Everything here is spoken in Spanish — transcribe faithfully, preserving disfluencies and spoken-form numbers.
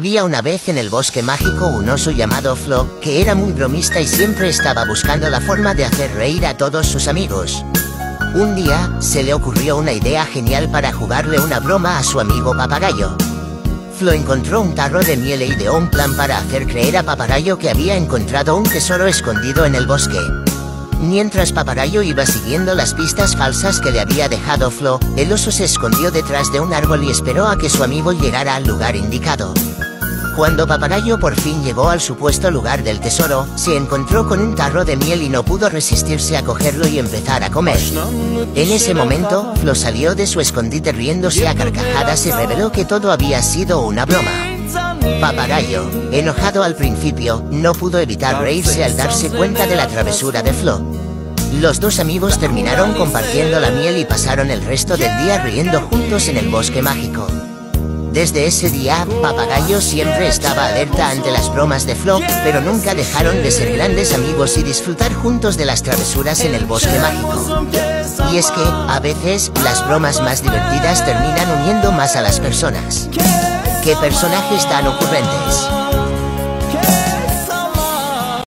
Había una vez en el Bosque Mágico un oso llamado Flo, que era muy bromista y siempre estaba buscando la forma de hacer reír a todos sus amigos. Un día, se le ocurrió una idea genial para jugarle una broma a su amigo Papagayo. Flo encontró un tarro de miel e ideó un plan para hacer creer a Papagayo que había encontrado un tesoro escondido en el bosque. Mientras Papagayo iba siguiendo las pistas falsas que le había dejado Flo, el oso se escondió detrás de un árbol y esperó a que su amigo llegara al lugar indicado. Cuando Papagayo por fin llegó al supuesto lugar del tesoro, se encontró con un tarro de miel y no pudo resistirse a cogerlo y empezar a comer. En ese momento, Flo salió de su escondite riéndose a carcajadas y reveló que todo había sido una broma. Papagayo, enojado al principio, no pudo evitar reírse al darse cuenta de la travesura de Flo. Los dos amigos terminaron compartiendo la miel y pasaron el resto del día riendo juntos en el Bosque Mágico. Desde ese día, Papagayo siempre estaba alerta ante las bromas de Flo, pero nunca dejaron de ser grandes amigos y disfrutar juntos de las travesuras en el Bosque Mágico. Y es que, a veces, las bromas más divertidas terminan uniendo más a las personas. ¡Qué personajes tan ocurrentes!